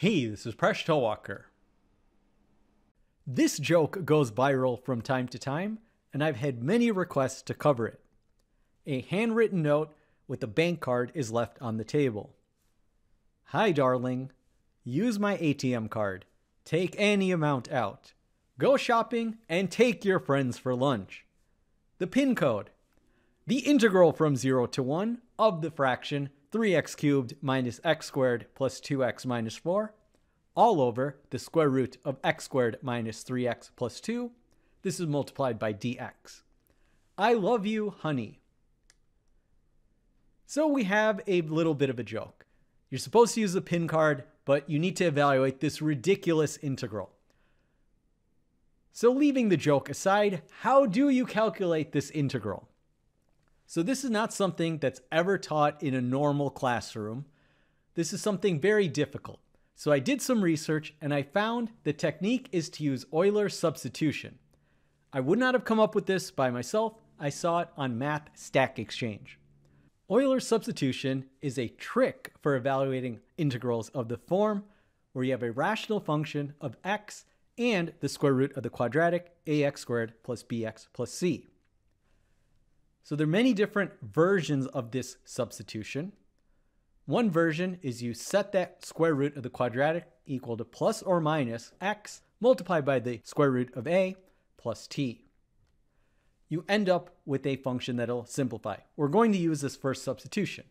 Hey, this is Presh Towalker. This joke goes viral from time to time, and I've had many requests to cover it. A handwritten note with a bank card is left on the table. Hi, darling. Use my ATM card. Take any amount out. Go shopping and take your friends for lunch. The PIN code. The integral from 0 to 1 of the fraction 3x cubed minus x squared plus 2x minus 4, all over the square root of x squared minus 3x plus 2. This is multiplied by dx. I love you, honey. So we have a little bit of a joke. You're supposed to use the PIN card, but you need to evaluate this ridiculous integral. So leaving the joke aside, how do you calculate this integral? So this is not something that's ever taught in a normal classroom. This is something very difficult. So I did some research and I found the technique is to use Euler substitution. I would not have come up with this by myself. I saw it on Math Stack Exchange. Euler substitution is a trick for evaluating integrals of the form where you have a rational function of x and the square root of the quadratic ax squared plus bx plus c. So there are many different versions of this substitution. One version is you set that square root of the quadratic equal to plus or minus x multiplied by the square root of a plus t. You end up with a function that'll simplify. We're going to use this first substitution.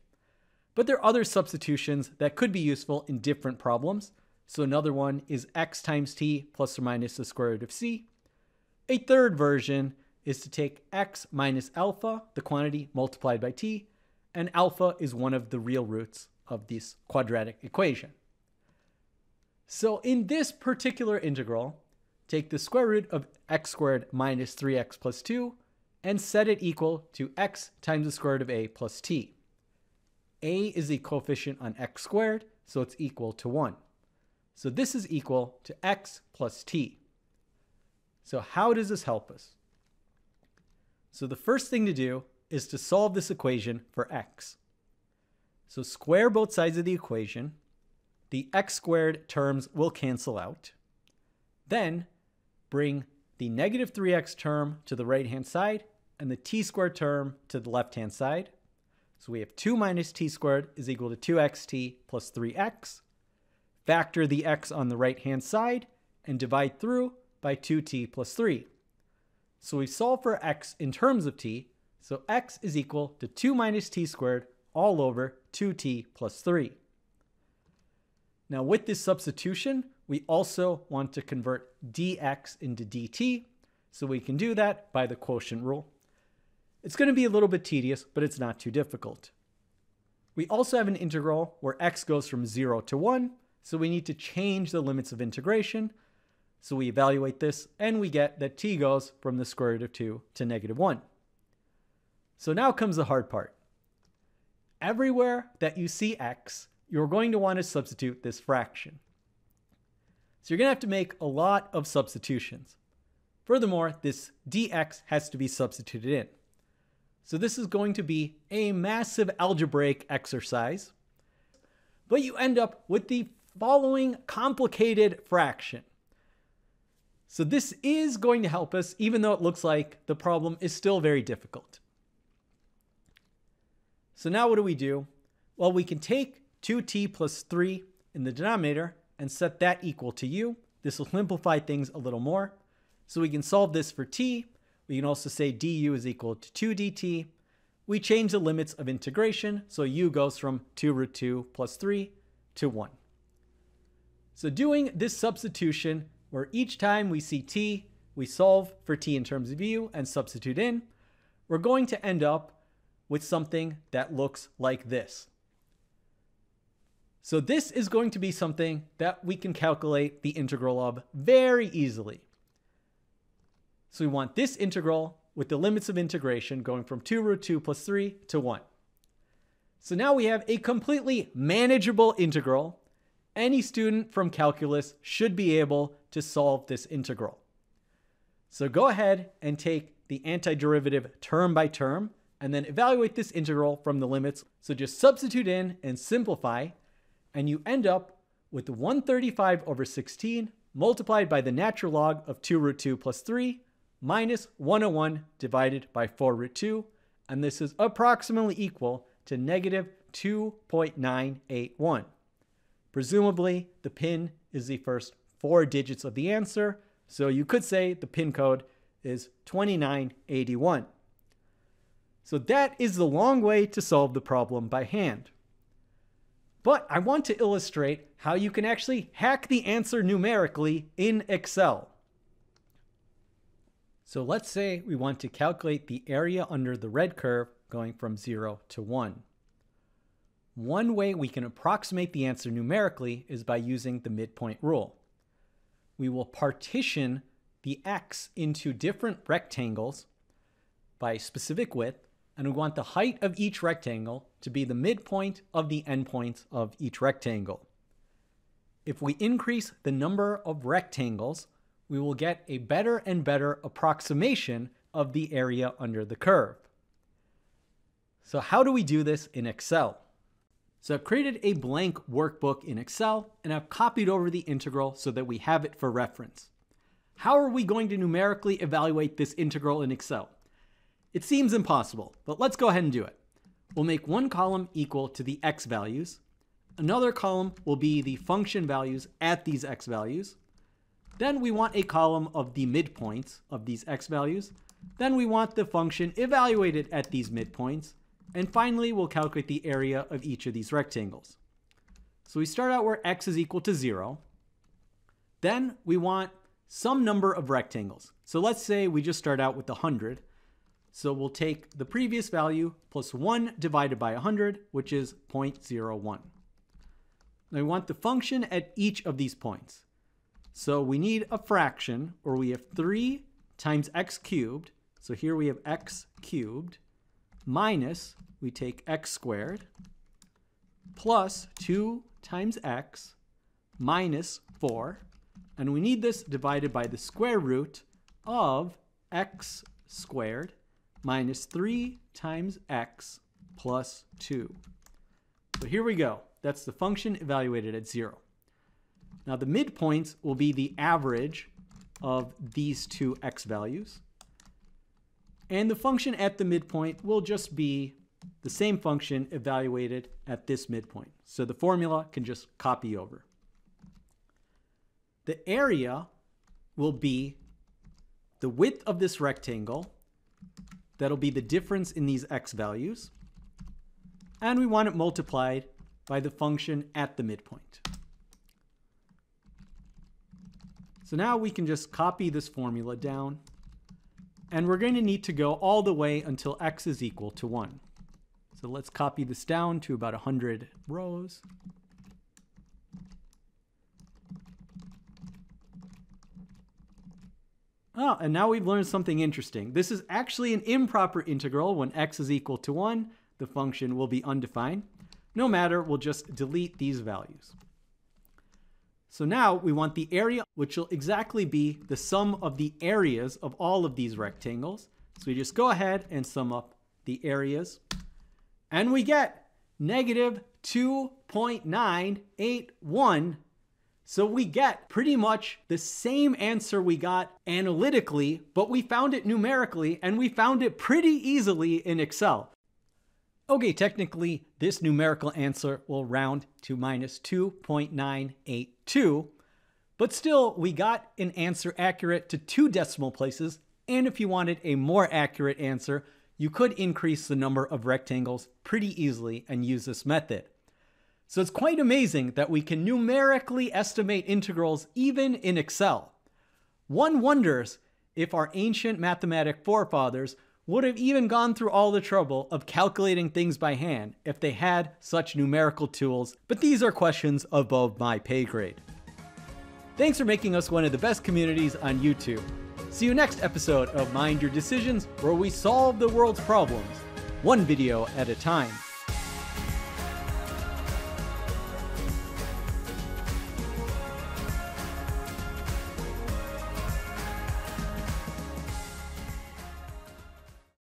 But there are other substitutions that could be useful in different problems. So another one is x times t plus or minus the square root of c. A third version is to take x minus alpha, the quantity, multiplied by t, and alpha is one of the real roots of this quadratic equation. So in this particular integral, take the square root of x squared minus 3x plus 2 and set it equal to x times the square root of a plus t. A is the coefficient on x squared, so it's equal to 1. So this is equal to x plus t. So how does this help us? So the first thing to do is to solve this equation for x. So square both sides of the equation. The x squared terms will cancel out. Then bring the negative 3x term to the right-hand side and the t squared term to the left-hand side. So we have 2 minus t squared is equal to 2xt plus 3x. Factor the x on the right-hand side and divide through by 2t plus 3. So we solve for x in terms of t, so x is equal to 2 minus t squared all over 2t plus 3. Now with this substitution, we also want to convert dx into dt, so we can do that by the quotient rule. It's going to be a little bit tedious, but it's not too difficult. We also have an integral where x goes from 0 to 1, so we need to change the limits of integration. So we evaluate this and we get that t goes from the square root of 2 to negative 1. So now comes the hard part. Everywhere that you see x, you're going to want to substitute this fraction. So you're going to have to make a lot of substitutions. Furthermore, this dx has to be substituted in. So this is going to be a massive algebraic exercise, but you end up with the following complicated fraction. So this is going to help us, even though it looks like the problem is still very difficult. So now what do we do? Well, we can take 2t plus 3 in the denominator and set that equal to u. This will simplify things a little more. So we can solve this for t. We can also say du is equal to 2 dt. We change the limits of integration, so u goes from 2 root 2 plus 3 to 1. So doing this substitution, where each time we see t, we solve for t in terms of u and substitute in, we're going to end up with something that looks like this. So this is going to be something that we can calculate the integral of very easily. So we want this integral with the limits of integration going from 2 root 2 plus 3 to 1. So now we have a completely manageable integral. Any student from calculus should be able to solve this integral. So go ahead and take the antiderivative term by term and then evaluate this integral from the limits. So just substitute in and simplify, and you end up with 135 over 16 multiplied by the natural log of 2 root 2 plus 3 minus 101 divided by 4 root 2, and this is approximately equal to negative 2.981. Presumably, the pin is the first 4 digits of the answer, so you could say the pin code is 2981. So that is the long way to solve the problem by hand. But I want to illustrate how you can actually hack the answer numerically in Excel. So let's say we want to calculate the area under the red curve going from 0 to 1. One way we can approximate the answer numerically is by using the midpoint rule. We will partition the x into different rectangles by specific width, and we want the height of each rectangle to be the midpoint of the endpoints of each rectangle. If we increase the number of rectangles, we will get a better and better approximation of the area under the curve. So how do we do this in Excel? So I've created a blank workbook in Excel, and I've copied over the integral so that we have it for reference. How are we going to numerically evaluate this integral in Excel? It seems impossible, but let's go ahead and do it. We'll make one column equal to the x values. Another column will be the function values at these x values. Then we want a column of the midpoints of these x values. Then we want the function evaluated at these midpoints. And finally, we'll calculate the area of each of these rectangles. So we start out where x is equal to 0. Then we want some number of rectangles. So let's say we just start out with 100. So we'll take the previous value plus 1 divided by 100, which is 0.01. Now we want the function at each of these points. So we need a fraction, or we have 3 times x cubed. So here we have x cubed minus, we take x squared, plus 2 times x minus 4. And we need this divided by the square root of x squared minus 3 times x plus 2. So here we go. That's the function evaluated at 0. Now the midpoints will be the average of these two x values. And the function at the midpoint will just be the same function evaluated at this midpoint. So the formula can just copy over. The area will be the width of this rectangle. That'll be the difference in these x values. And we want it multiplied by the function at the midpoint. So now we can just copy this formula down. And we're going to need to go all the way until x is equal to 1. So let's copy this down to about 100 rows. Oh, and now we've learned something interesting. This is actually an improper integral. When x is equal to 1, the function will be undefined. No matter, we'll just delete these values. So now we want the area, which will exactly be the sum of the areas of all of these rectangles. So we just go ahead and sum up the areas. And we get negative 2.981. So we get pretty much the same answer we got analytically, but we found it numerically, and we found it pretty easily in Excel. Okay, technically, this numerical answer will round to minus 2.982, but still, we got an answer accurate to 2 decimal places, and if you wanted a more accurate answer, you could increase the number of rectangles pretty easily and use this method. So it's quite amazing that we can numerically estimate integrals even in Excel. One wonders if our ancient mathematic forefathers would have even gone through all the trouble of calculating things by hand if they had such numerical tools, but these are questions above my pay grade. Thanks for making us one of the best communities on YouTube. See you next episode of Mind Your Decisions, where we solve the world's problems, one video at a time.